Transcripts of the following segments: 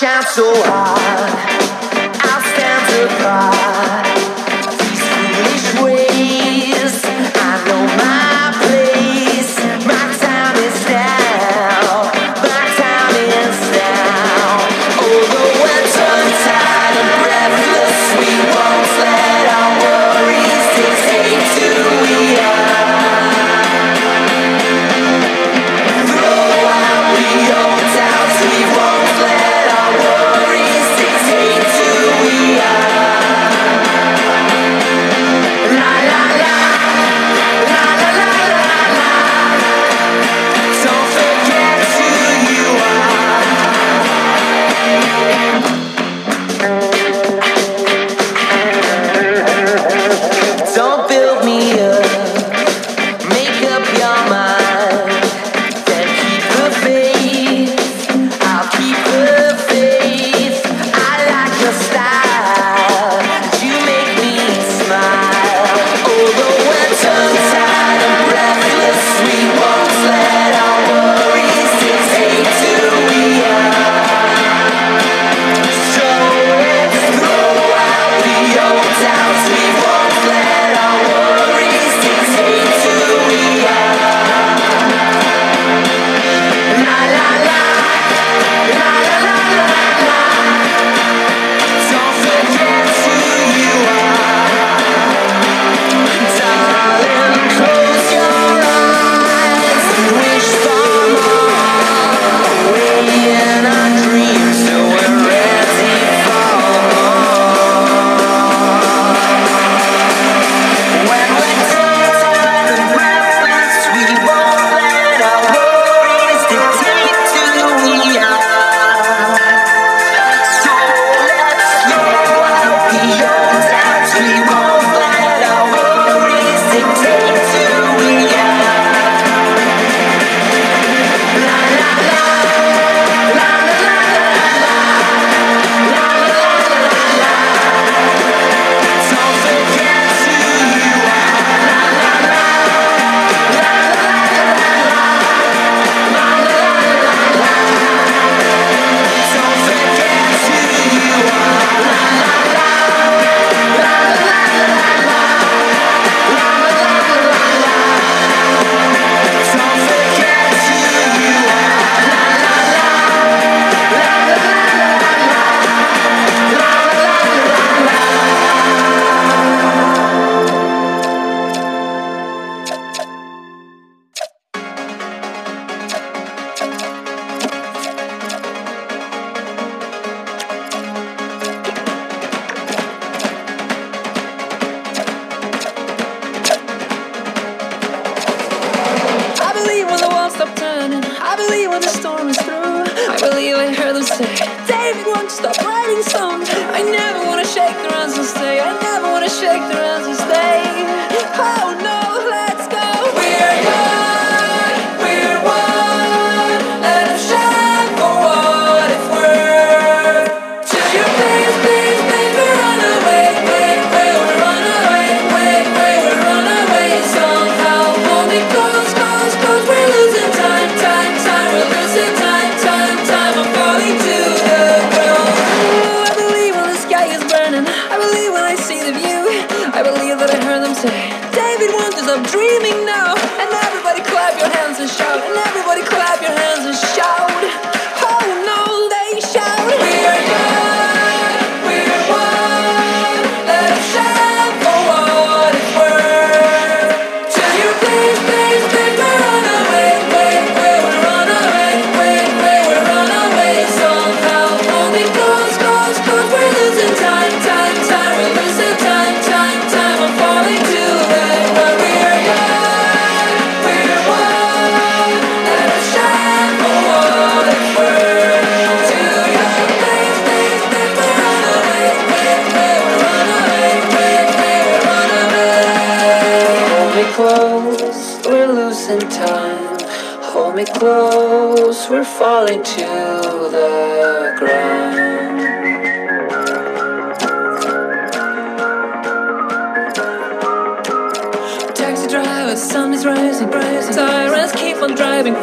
shine so hard, I'll stand apart. These foolish ways, I know my place. My time is now, my time is now. Although we're tongue tied and breathless, we won't let our worries dictate who we are. Throw out the old doubts, we won't let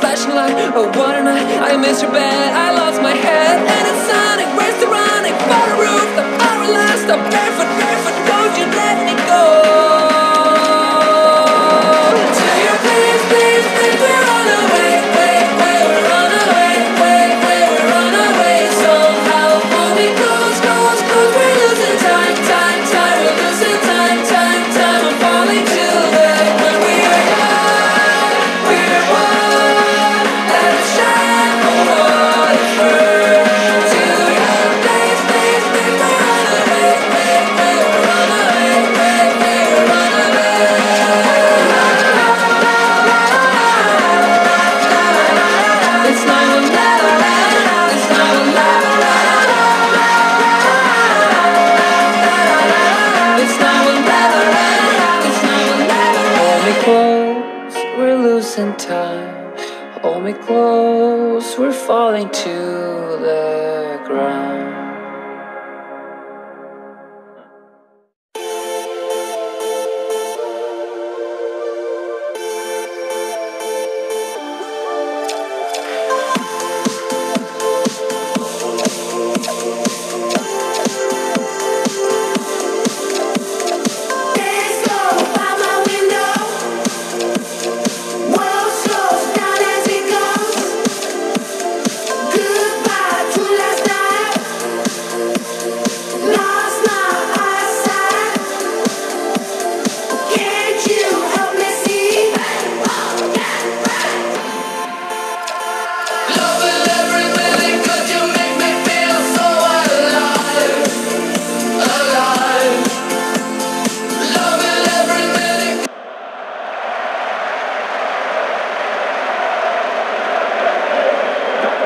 flashing light, oh what a night. I miss your bed, I lost my head, and it's sunny. me close, we're falling to the ground.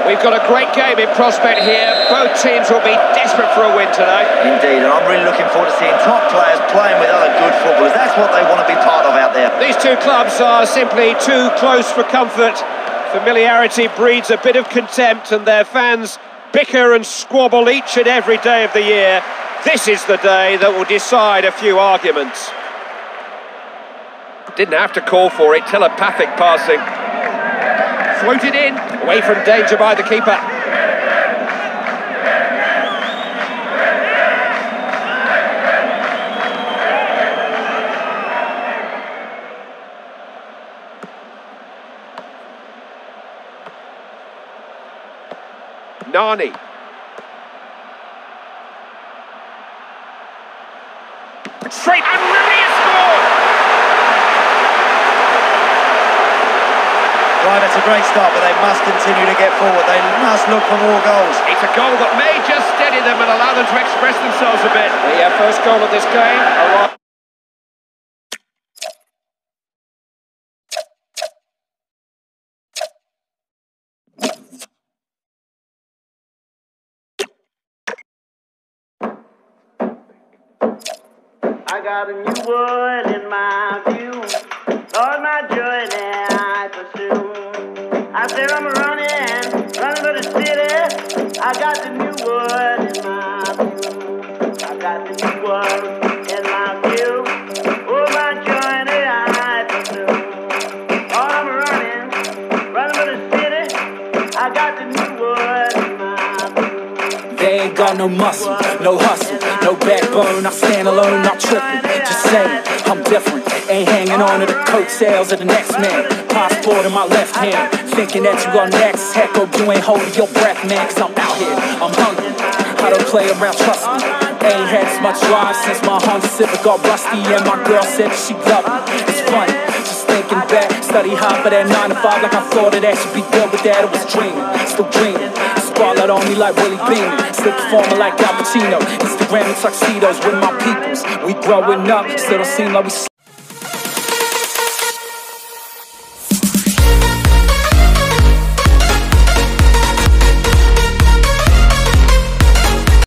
We've got a great game in prospect here. Both teams will be desperate for a win tonight. Indeed, and I'm really looking forward to seeing top players playing with other good footballers. That's what they want to be part of out there. These two clubs are simply too close for comfort. Familiarity breeds a bit of contempt, and their fans bicker and squabble each and every day of the year. This is the day that will decide a few arguments. Didn't have to call for it, telepathic passing. Floated in, away from danger by the keeper. Nani. Straight and really a score! It's a great start, but they must continue to get forward. They must look for more goals. It's a goal that may just steady them and allow them to express themselves a bit. The first goal of this game. I got a new world in my view. All my joy that I pursue. I said I'm running for the city. I got the new world in my view. I got the new world in my view. Oh, my joy that I pursue. Oh, I'm running for the city. I got the new world in my view. They ain't got no muscle, no hustle, no backbone. I stand alone, not tripping. Just saying, I'm different. Ain't hanging on to the coattails of the next man. Passport in my left hand, thinking that you are next. Heck, oh, you ain't holding your breath, man, cause I'm out here, I'm hungry. I don't play around, trust me. Ain't had as much drive since my Honda Civic got rusty, and my girl said she loved me. It's funny, just thinking back. Study hard for that 9-to-5 like I thought it actually be good, but that it was dreaming. Still dreaming, spotlight on me like Willie Beeman. Still performing like Al Pacino, Instagram and tuxedos with my peoples. We growing up, still don't seem like we